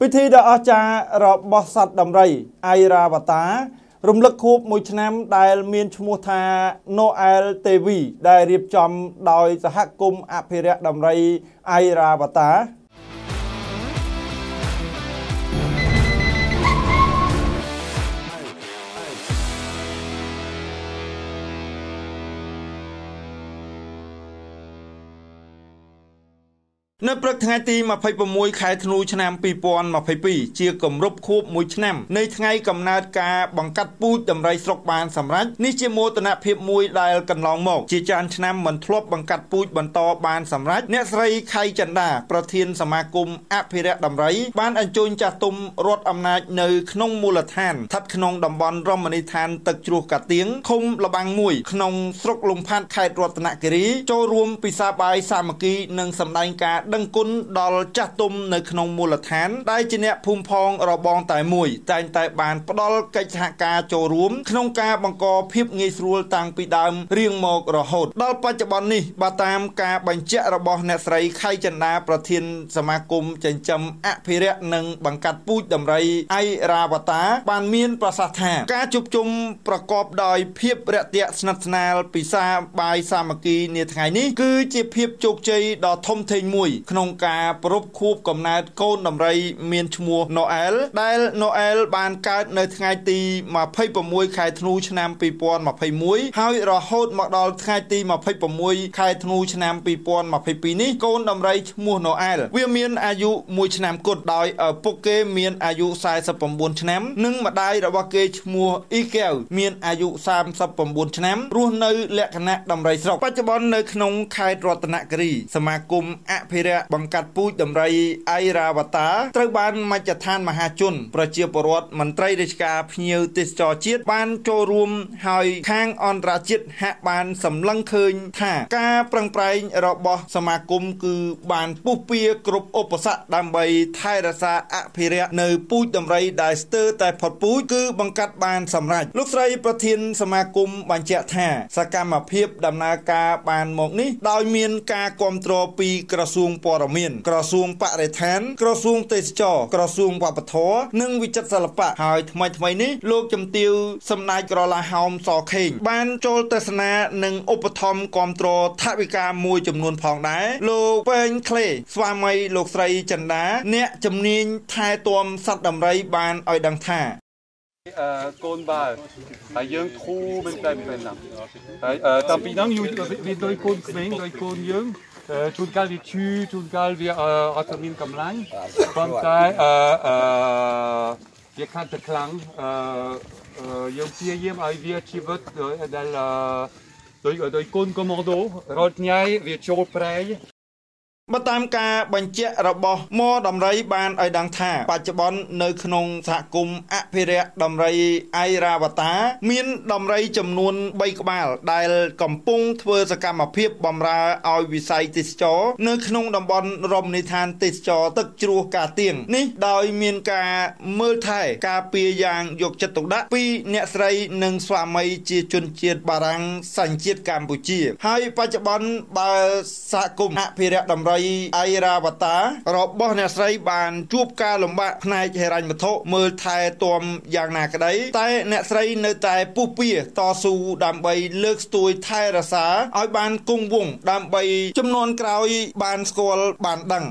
Vì thế đã ở cha rập bó sạch đầm rầy, ai ra và tá, rung lực khúc mùi chân đài miên chung mô tha Noel TV, đài riêng chồng đòi giả hạc cung áp hề rạc đầm rầy, ai ra và tá. Nơi bậc thang ti mà phải bầm môi khai thnu chăn pi pon mà phải pi chia cầm rub khốp môi chăn nơi ngay cầm nát cá bằng cắt pui đầm rây sọc bàn sầm rách ní chia mô tận áp hiệp môi đài cần lòng mộc chia chăn chăn mình throb bằng cắt pui bằng to bàn sầm rách nét rây khai chăn đàประธานสมาคมอภิรักษ์ดำไรบ้านอัญชลจัตุมรถอำนาจในขนมมูลธานทัดขนมดำบอลรอมณีธานตึกจรูกะเตียงคมระบังมวยขนมสกลมพันไข่รัตนกิริโจรวมปิซาบายสามัคคีหนึ่งสำนักกาดังกุนดอลจัตุมในขนมมูลฐานได้จีเนะภูมิพองรอบองแต่มวยแต่แต่บานดอลกิจการโจรวมขนมกาบังกอพิบเงยสูลต่างปีดำเรียงหมอกระหดดอลปัจจุบันนี้บาตามกาบัญเจรบองเนสไรไข่จันดาประธานสมาคมจันจำอภิเรหนึ่งบังกัดปูดดำไรไอราบตาบานเมียนประสาทากาจุบจุมประกอบโดยพิบเรเตะสนับนาลปิซาบายสามัคคีเนทไงนี้คือจีพิบจุกใจดอทมเทมวยขนมกาปรบคูบกำนัดโกนดำไรเมียนชัวโนเอลได้โนเอลบานการในทงายตีมาไพ่ประมวยขายธนูชนามปีปอนมาไพ่มวยหายรอฮอดมาดอลทงายตีมาไพ่ประมวยขายธนูชนามปีปอนมาไพ่ปีนี้โกนดำไรมัวโนเอลเวียเมียนอายุมวยชนามกดดอยปกเกเมียนอายุสายสับปมบุญชนามนึ่งมาได้ระวักเกมัวอีเกลเมียนอายุสามสับปมบุญชนามรุ่นในและคณะดำไรสกปัจจุบันในขนมขายรัตนกรีสมาคมอภิบังกัดปูดำไรไอราบตาตรบ้านมาจัดทานมหาชนประเชียปรวัตมันไตรเดชกาพเนียวติจอจิตบ้านโจรวมหอยทางออนราจิตหะบ้านสำลังเคยท่ากาปรังไพรระบสมาคมคือบ้านปูเปียกรบอุปสรรคดำใบไทยราษาอภิเรเนยปูดำไรไดสเตอร์แต่พอดปูคือบังกัดบ้านสำรัจลูกไตรประเทียนสมาคมบัญเจท่าสกามเพียบดำนากาบ้านหมกนี้ดอยเมียนกากรมตรปีกระทรวงปรมีนกระทรวงปะไรแทนกระทรวงเตชจกระทรวงวัฒนธรรมนึ่งวิจัดสลับปะหายทำไมนี้โลกจำติวสำนักกระลาหอมสอเข่งบ้านโจลเตสนาหนึ่งอุปธรรมกอมตรทวิกามวยจำนวนพองได้โลกเป็นเคลสวามัยโลกไตรจันดาเนะจำเนียนทายตัวสัตว์ดำไรบานอ้อยดังท่าCôn bà, ai dưng thu bên tay bên nằm, tạm bị nắng nhiều, bị đôi côn mến, đôi côn dưng, chun cal đi chư, chun cal việc atamin cầm láng, con cái việc khát thực láng, dưng kia dưng ai việc chi vật, đây là đôi côn commando, rót nhai việc chôn prey.มาตามกาบัญเจระบมอดำไรบานไอดังท่าปัจจุบันในขนมสากลอภิเรดำไรไอราบตามีนดำไรจำนวนใบกบาลได้กำปุงเทวสกรรมเพียบบำราออยวิสัยติดจอในขนมดำบอลรมนิทานติดจอตึกจรูกาเตียงนี่ดอยมีนกาเมื่อไทยกาเปียยางยกจตุกดะปีเนสไรหนึ่งสวามัยจีจุนเจียดบารังสัญจีดกัมพูชีให้ปัจจุบันบาสากลอภิเรดำไรไอราบตารอบบ่อเนสไรบานจูบกาลมบะนายเฮรันมทเมือไทยตัวมอย่างหนักได้แต่เนสไรเนตายปุปีต่อสู้ดำใบเลิกตัวไทยรักษาไอบานกุ้งวงดำใบจำนวนกลายบานสกอลบานดัง